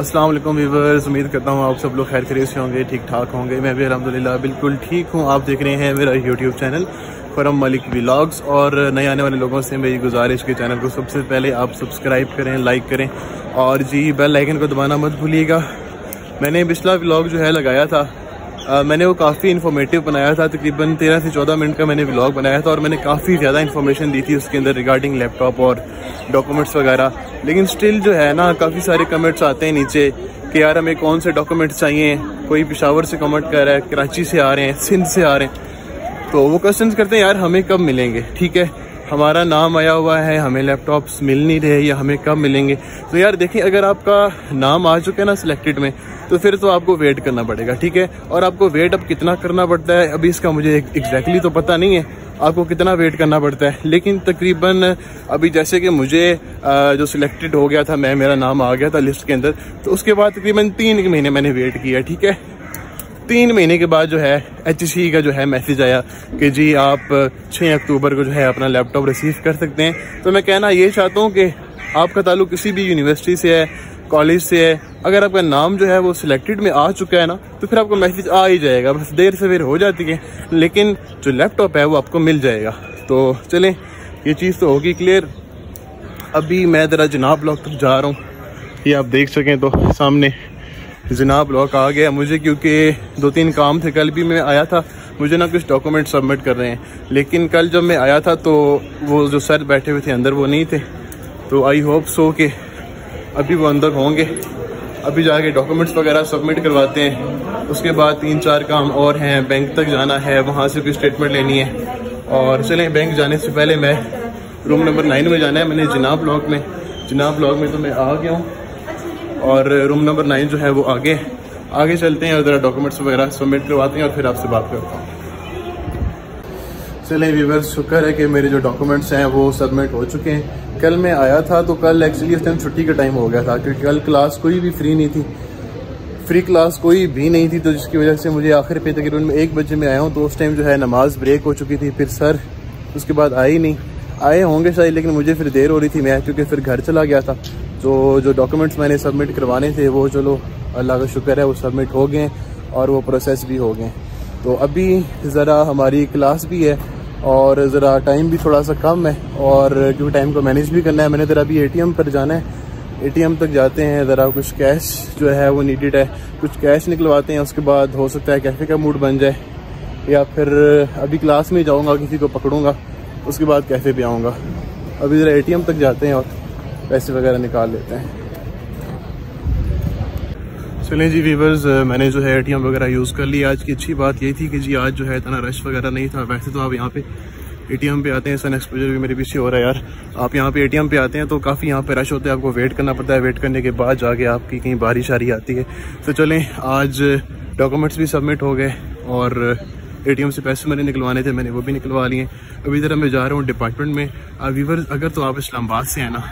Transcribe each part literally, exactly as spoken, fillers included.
अस्सलाम वालेकुम व्यूअर्स, उम्मीद करता हूँ आप सब लोग खैर खैरियत से होंगे, ठीक ठाक होंगे। मैं भी अल्हम्दुलिल्लाह बिल्कुल ठीक हूँ। आप देख रहे हैं मेरा YouTube channel Khurram Malik vlogs, और नए आने वाले लोगों से मेरी गुजारिश के चैनल को सबसे पहले आप सब्सक्राइब करें, लाइक करें और जी बेल आइकन को दबाना मत भूलिएगा। मैंने पिछला व्लॉग जो है लगाया था, आ, मैंने वो काफ़ी इन्फॉर्मेटिव बनाया था, तकरीबन तेरह से चौदह मिनट का मैंने व्लॉग बनाया था और मैंने काफ़ी ज़्यादा इन्फॉर्मेशन दी थी उसके अंदर रिगार्डिंग लैपटॉप और डॉक्यूमेंट्स वगैरह। लेकिन स्टिल जो है ना, काफ़ी सारे कमेंट्स आते हैं नीचे कि यार हमें कौन से डॉक्यूमेंट्स चाहिए। कोई पेशावर से कमेंट कर रहा है, कराची से आ रहे हैं, सिंध से आ रहे हैं, तो वो क्वेश्चन करते हैं यार हमें कब मिलेंगे। ठीक है, हमारा नाम आया हुआ है, हमें लैपटॉप्स मिल नहीं रहे या हमें कब मिलेंगे। तो यार देखिए, अगर आपका नाम आ चुका है ना सिलेक्टेड में, तो फिर तो आपको वेट करना पड़ेगा। ठीक है, और आपको वेट अब कितना करना पड़ता है, अभी इसका मुझे एग्जैक्टली तो पता नहीं है आपको कितना वेट करना पड़ता है, लेकिन तकरीबन अभी जैसे कि मुझे जो सिलेक्टेड हो गया था, मैं मेरा नाम आ गया था लिस्ट के अंदर, तो उसके बाद तकरीबन तीन महीने मैंने वेट किया। ठीक है, तीन महीने के बाद जो है एचसी का जो है मैसेज आया कि जी आप छह अक्टूबर को जो है अपना लैपटॉप रिसीव कर सकते हैं। तो मैं कहना ये चाहता हूँ कि आपका ताल्लुक किसी भी यूनिवर्सिटी से है, कॉलेज से है, अगर आपका नाम जो है वो सिलेक्टेड में आ चुका है ना, तो फिर आपको मैसेज आ ही जाएगा, बस देर से देर हो जाती है, लेकिन जो लैपटॉप है वो आपको मिल जाएगा। तो चलें, ये चीज़ तो होगी क्लियर। अभी मैं ज़रा जिन्ना ब्लॉक तक जा रहा हूँ, ये आप देख सकें तो सामने जिन्ना ब्लॉक आ गया। मुझे क्योंकि दो तीन काम थे, कल भी मैं आया था, मुझे ना कुछ डॉक्यूमेंट सबमिट कर रहे हैं, लेकिन कल जब मैं आया था तो वो जो सर बैठे हुए थे अंदर वो नहीं थे, तो आई होप सो के अभी वो अंदर होंगे। अभी जाके डॉक्यूमेंट्स वगैरह सबमिट करवाते हैं, उसके बाद तीन चार काम और हैं, बैंक तक जाना है, वहाँ से कोई स्टेटमेंट लेनी है, और चलें बैंक जाने से पहले मैं रूम नंबर नाइन में जाना है। मैंने जिन्ना ब्लॉक में जिन्ना ब्लॉक में तो मैं आ गया हूँ और रूम नंबर नाइन जो है वो आगे आगे चलते हैं और ज़रा डॉक्यूमेंट्स वगैरह सबमिट करवाते हैं और फिर आपसे बात करता हूँ। चलें व्यूअर्स, शुक्र है कि मेरे जो डॉक्यूमेंट्स हैं वो सबमिट हो चुके हैं। कल मैं आया था तो कल एक्चुअली उस टाइम छुट्टी का टाइम हो गया था, क्योंकि कल क्लास कोई भी फ्री नहीं थी, फ्री क्लास कोई भी नहीं थी, तो जिसकी वजह से मुझे आखिर पे तकरीबन एक बजे में आया हूँ। तो उस टाइम जो है नमाज ब्रेक हो चुकी थी, फिर सर उसके बाद आए ही नहीं, आए होंगे शायद, लेकिन मुझे फिर देर हो रही थी, मैं क्योंकि फिर घर चला गया था। तो जो डॉक्यूमेंट्स मैंने सबमिट करवाने थे वो चलो अल्लाह का शुक्र है वो सबमिट हो गए और वो प्रोसेस भी हो गए। तो अभी ज़रा हमारी क्लास भी है और ज़रा टाइम भी थोड़ा सा कम है, और क्योंकि टाइम को मैनेज भी करना है, मैंने ज़रा अभी एटीएम पर जाना है। एटीएम तक जाते हैं, ज़रा कुछ कैश जो है वो नीडेड है, कुछ कैश निकलवाते हैं, उसके बाद हो सकता है कैफ़े का मूड बन जाए, या फिर अभी क्लास में जाऊँगा, किसी को पकड़ूंगा, उसके बाद कैफ़े भी आऊँगा। अभी ज़रा एटीएम तक जाते हैं और पैसे वगैरह निकाल लेते हैं। चलें जी व्यूअर्स, मैंने जो है एटीएम वगैरह यूज़ कर लिया। आज की अच्छी बात ये थी कि जी आज जो है इतना रश वगैरह नहीं था। वैसे तो आप यहाँ पे एटीएम पे आते हैं, सन एक्सपोजर भी मेरे पीछे हो रहा है यार, आप यहाँ पे एटीएम पे आते हैं तो काफ़ी यहाँ पे रश होता है, आपको वेट करना पड़ता है, वेट करने के बाद जाके आपकी कहीं बारिश आ रही आती है। तो चलें, आज डॉक्यूमेंट्स भी सबमिट हो गए और एटीएम से पैसे मैंने निकलवाने थे, मैंने वो भी निकलवा लिए। अभी ज़रा मैं जा रहा हूँ डिपार्टमेंट में। व्यूअर्स, अगर तो आप इस्लामाबाद से हैं ना,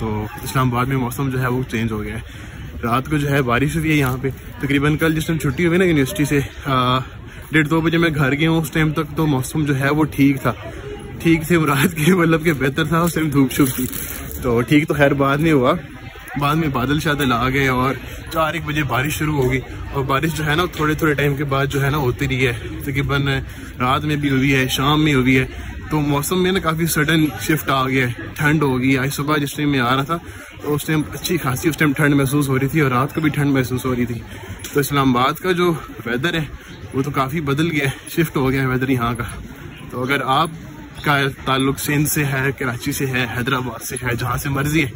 तो इस्लामाबाद में मौसम जो है वो चेंज हो गया है, रात को जो है बारिश हुई है यहाँ पे। तकरीबन कल जिस टाइम छुट्टी हुई ना यूनिवर्सिटी से, डेढ़ दो बजे मैं घर गया हूँ, उस टाइम तक तो मौसम जो है वो ठीक था, ठीक थे रात के, मतलब कि बेहतर था, उस टाइम धूप छुप थी तो ठीक। तो खैर बाद में हुआ, बाद में बादल शादल आ गए और चार एक बजे बारिश शुरू होगी, और बारिश जो है ना थोड़े थोड़े टाइम के बाद जो है ना होती रही है, तकरीबन रात में भी हुई है, शाम में हुई है। तो मौसम में ना काफ़ी सडन शिफ्ट आ गया है, ठंड हो गई। आज सुबह जिस टाइम में आ रहा था तो उस टाइम अच्छी खासी उस टाइम ठंड महसूस हो रही थी और रात को भी ठंड महसूस हो रही थी। तो इस्लामाबाद का जो वेदर है वो तो काफ़ी बदल गया है, शिफ्ट हो गया है वेदर यहाँ का। तो अगर आपका ताल्लुक सिंध से है, कराची से है, हैदराबाद से है, जहाँ से मर्जी है,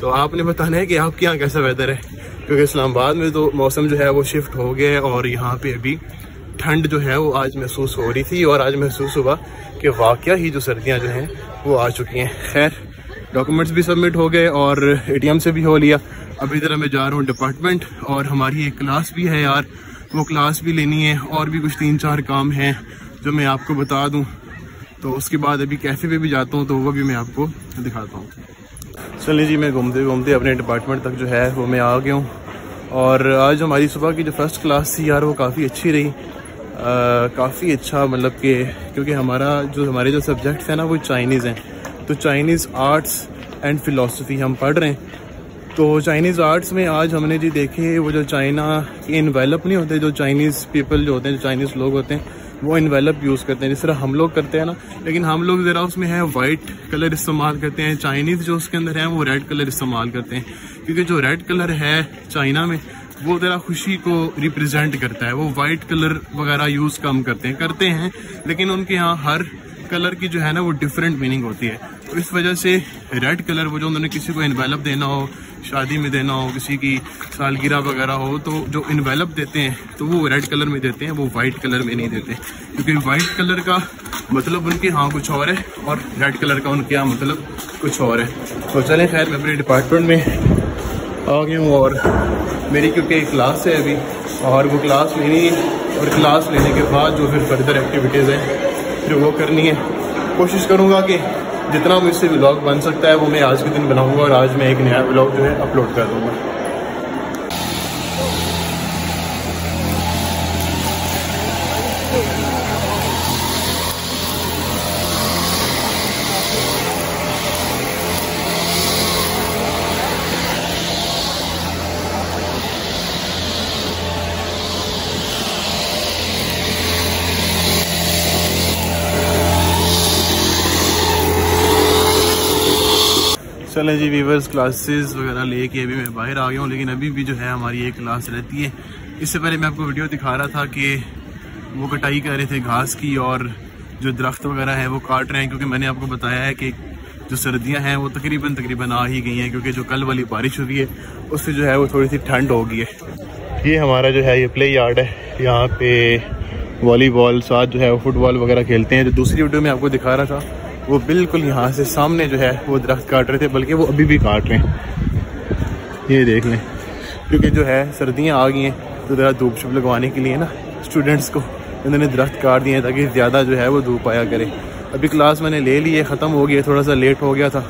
तो आपने बताना है कि आपके यहाँ कैसा वेदर है, क्योंकि इस्लामाबाद में तो मौसम जो है वो शिफ्ट हो गया है और यहाँ पर अभी ठंड जो है वो आज महसूस हो रही थी, और आज महसूस हुआ कि वाकया ही जो सर्दियां जो हैं वो आ चुकी हैं। खैर, डॉक्यूमेंट्स भी सबमिट हो गए और एटीएम से भी हो लिया। अभी ज़रा मैं जा रहा हूँ डिपार्टमेंट, और हमारी एक क्लास भी है यार, वो क्लास भी लेनी है, और भी कुछ तीन चार काम हैं जो मैं आपको बता दूँ। तो उसके बाद अभी कैफे पे भी जाता हूँ, तो वो भी मैं आपको दिखाता हूँ। चलिए जी, मैं घूमते घूमते अपने डिपार्टमेंट तक जो है वो मैं आ गया हूँ, और आज हमारी सुबह की जो फर्स्ट क्लास थी यार वो काफ़ी अच्छी रही, काफ़ी अच्छा, मतलब कि क्योंकि हमारा जो हमारे जो सब्जेक्ट्स हैं ना वो चाइनीज़ हैं, तो चाइनीज़ आर्ट्स एंड फिलॉसफी हम पढ़ रहे हैं। तो चाइनीज़ आर्ट्स में आज हमने जी देखे वो जो चाइना इन्वेलप नहीं होते, जो चाइनीज़ पीपल जो होते हैं, जो चाइनीज़ लोग होते हैं वो इन्वेलप यूज़ करते हैं जिस तरह हम लोग करते हैं ना, लेकिन हम लोग ज़रा उसमें है वाइट कलर इस्तेमाल करते हैं, चाइनीज़ जो उसके अंदर है वो रेड कलर इस्तेमाल करते हैं, क्योंकि जो रेड कलर है चाइना में वो ज़रा खुशी को रिप्रेजेंट करता है, वो वाइट कलर वगैरह यूज़ कम करते हैं करते हैं लेकिन उनके यहाँ हर कलर की जो है ना वो डिफरेंट मीनिंग होती है। तो इस वजह से रेड कलर वो जो उन्होंने किसी को इन्वेलप देना हो, शादी में देना हो, किसी की सालगिरह वगैरह हो, तो जो इन्वेलप देते हैं तो वो रेड कलर में देते हैं, वो वाइट कलर में नहीं देते, क्योंकि वाइट कलर का मतलब उनके यहाँ कुछ और है और रेड कलर का उनके यहाँ मतलब कुछ और है। तो चलें, खैर मैं अपने डिपार्टमेंट में आ गया हूँ और मेरी क्योंकि क्लास है अभी, और वो क्लास लेनी है और क्लास लेने के बाद जो फिर फर्दर एक्टिविटीज़ हैं फिर वो करनी है। कोशिश करूँगा कि जितना मुझसे व्लॉग बन सकता है वो मैं आज के दिन बनाऊँगा और आज मैं एक नया व्लॉग जो है अपलोड कर दूँगा। चले जी वीवर्स, क्लासेस वगैरह लेके अभी मैं बाहर आ गया हूँ, लेकिन अभी भी जो है हमारी एक क्लास रहती है। इससे पहले मैं आपको वीडियो दिखा रहा था कि वो कटाई कर रहे थे घास की और जो दरख्त वगैरह है वो काट रहे हैं, क्योंकि मैंने आपको बताया है कि जो सर्दियां हैं वो तकरीबन तकरीबन आ ही गई हैं, क्योंकि जो कल वाली बारिश हुई है उससे जो है वो थोड़ी सी ठंड हो गई है। ये हमारा जो है ये प्ले यार्ड है, यहाँ पे वॉलीबॉल साथ जो है वो फुटबॉल वगैरह खेलते हैं। जो दूसरी वीडियो में आपको दिखा रहा था वो बिल्कुल यहाँ से सामने जो है वो दरख्त काट रहे थे, बल्कि वो अभी भी काट रहे हैं, ये देख लें, क्योंकि जो है सर्दियाँ आ गई हैं तो ज़रा धूप छुप लगवाने के लिए ना स्टूडेंट्स को इन्होंने दरख्त काट दिए हैं ताकि ज़्यादा जो है वो धूप आया करे। अभी क्लास मैंने ले ली है, ख़त्म हो गई है, थोड़ा सा लेट हो गया था।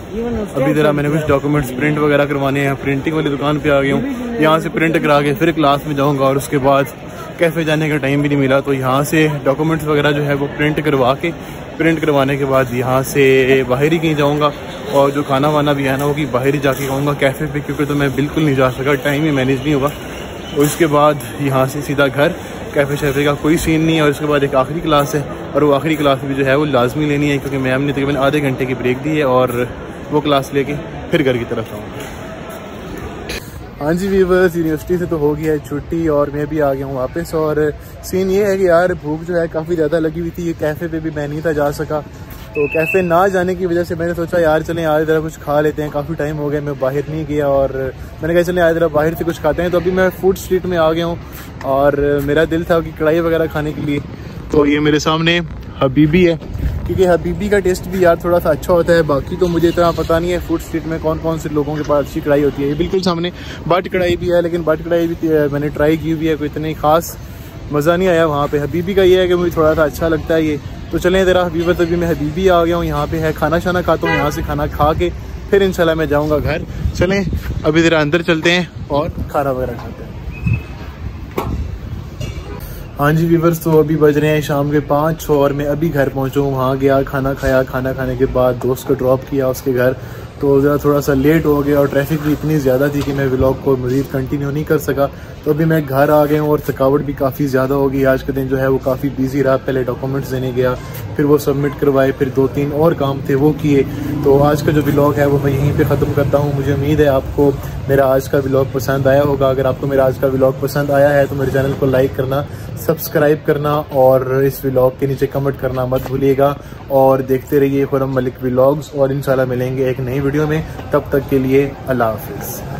अभी ज़रा मैंने कुछ डॉक्यूमेंट्स प्रिंट वगैरह करवाने हैं, प्रिंटिंग वाली दुकान पर आ गया हूँ, यहाँ से प्रिंट करा के फिर क्लास में जाऊँगा और उसके बाद कैफ़े जाने का टाइम भी नहीं मिला, तो यहाँ से डॉक्यूमेंट्स वगैरह जो है वो प्रिंट करवा के प्रिंट करवाने के बाद यहाँ से बाहर ही कहीं जाऊँगा और जो खाना वाना भी है ना वो कि बाहर ही जाके खाऊँगा कैफ़े पे, क्योंकि तो मैं बिल्कुल नहीं जा सका, टाइम ही मैनेज नहीं होगा। और इसके बाद यहाँ से सीधा घर, कैफ़े शैफ़े का कोई सीन नहीं है। और इसके बाद एक आखिरी क्लास है और वो आखिरी क्लास भी जो है वो लाजमी लेनी है, क्योंकि मैम ने तकरीबन आधे घंटे की ब्रेक दी है और वो क्लास लेके फिर घर की तरफ जाऊँगा। हाँ जी वीवर्स, यूनिवर्सिटी से तो हो गया है छुट्टी और मैं भी आ गया हूँ वापस, और सीन ये है कि यार भूख जो है काफ़ी ज़्यादा लगी हुई थी, ये कैफ़े पे भी मैं नहीं था जा सका, तो कैफ़े ना जाने की वजह से मैंने सोचा यार चलें आज ज़रा कुछ खा लेते हैं, काफ़ी टाइम हो गया मैं बाहर नहीं गया, और मैंने कहा चलें आज ज़रा बाहर से कुछ खाते हैं। तो अभी मैं फूड स्ट्रीट में आ गया हूँ और मेरा दिल था कि कढ़ाई वगैरह खाने के लिए, तो ये मेरे सामने हबीबी है, क्योंकि हबीबी का टेस्ट भी यार थोड़ा सा अच्छा होता है, बाकी तो मुझे इतना पता नहीं है फूड स्ट्रीट में कौन कौन से लोगों के पास अच्छी कढ़ाई होती है। ये बिल्कुल सामने बाट कढ़ाई भी है, लेकिन बाट कढ़ाई भी मैंने ट्राई की हुई है, कोई इतनी खास मज़ा नहीं आया वहाँ पे। हबीबी का ये है कि मुझे थोड़ा सा अच्छा लगता है ये, तो चलें ज़रा हबीबी, तभी मैं हबीबी आ गया हूँ, यहाँ पे है खाना शाना खाता हूँ, यहाँ से खाना खा के फिर इंशाल्लाह मैं जाऊँगा घर। चलें अभी ज़रा अंदर चलते हैं और खाना वगैरह खाते हैं। हाँ जी वीवर्स, तो अभी बज रहे हैं शाम के पाँच और मैं अभी घर पहुँचा हूँ, वहाँ गया खाना खाया, खाना खाने के बाद दोस्त को ड्रॉप किया उसके घर, तो ज़रा थोड़ा सा लेट हो गया और ट्रैफिक भी इतनी ज़्यादा थी कि मैं व्लॉग को मज़ीद कंटिन्यू नहीं कर सका। तो अभी मैं घर आ गया हूँ और थकावट भी काफ़ी ज़्यादा हो गई, आज का दिन जो है वो काफ़ी बिजी रहा, पहले डॉक्यूमेंट्स देने गया, फिर वो सबमिट करवाए, फिर दो तीन और काम थे वो किए। तो आज का जो व्लॉग है वो मैं यहीं पर ख़त्म करता हूँ। मुझे उम्मीद है आपको मेरा आज का व्लॉग पसंद आया होगा, अगर आपको मेरा आज का व्लॉग पसंद आया है तो मेरे चैनल को लाइक करना, सब्सक्राइब करना और इस व्लॉग के नीचे कमेंट करना मत भूलिएगा, और देखते रहिए खुर्रम मलिक व्लॉग्स, और इंशाल्लाह मिलेंगे एक नई वीडियो में, तब तक के लिए अल्लाह हाफिज़।